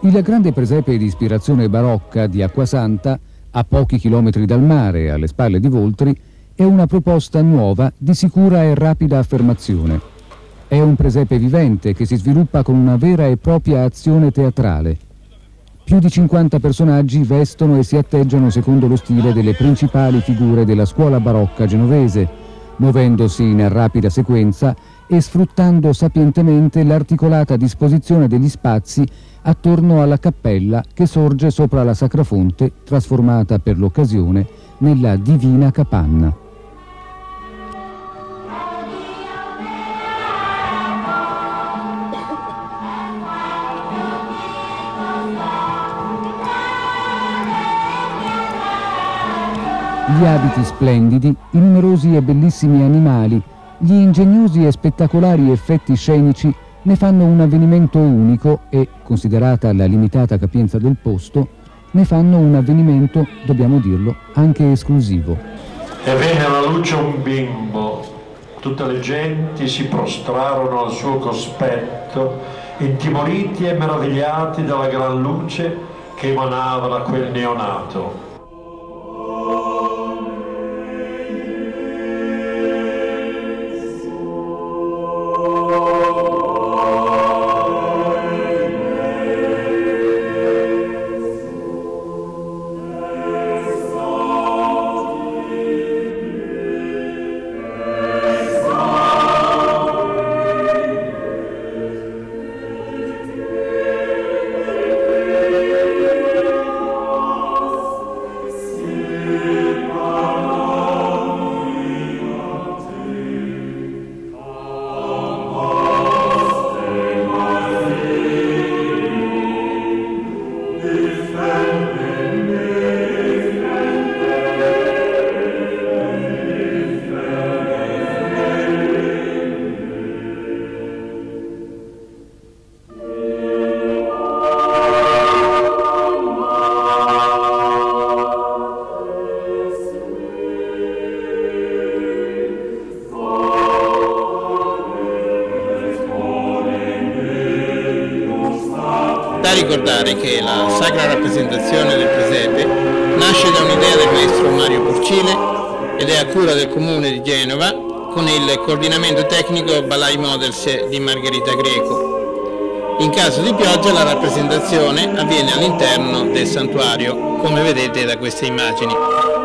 Il grande presepe di ispirazione barocca di Acquasanta, a pochi chilometri dal mare, alle spalle di Voltri, è una proposta nuova di sicura e rapida affermazione. È un presepe vivente che si sviluppa con una vera e propria azione teatrale. Più di 50 personaggi vestono e si atteggiano secondo lo stile delle principali figure della scuola barocca genovese, muovendosi in rapida sequenza e sfruttando sapientemente l'articolata disposizione degli spazi attorno alla cappella che sorge sopra la Sacra Fonte, trasformata per l'occasione nella Divina Capanna. Gli abiti splendidi, i numerosi e bellissimi animali, gli ingegnosi e spettacolari effetti scenici ne fanno un avvenimento unico e, considerata la limitata capienza del posto, ne fanno un avvenimento, dobbiamo dirlo, anche esclusivo. E venne alla luce un bimbo. Tutte le genti si prostrarono al suo cospetto, intimoriti e meravigliati dalla gran luce che emanava da quel neonato. Ricordare che la sacra rappresentazione del presepe nasce da un'idea del maestro Mario Porcile ed è a cura del comune di Genova con il coordinamento tecnico Balai Models di Margherita Greco. In caso di pioggia la rappresentazione avviene all'interno del santuario, come vedete da queste immagini.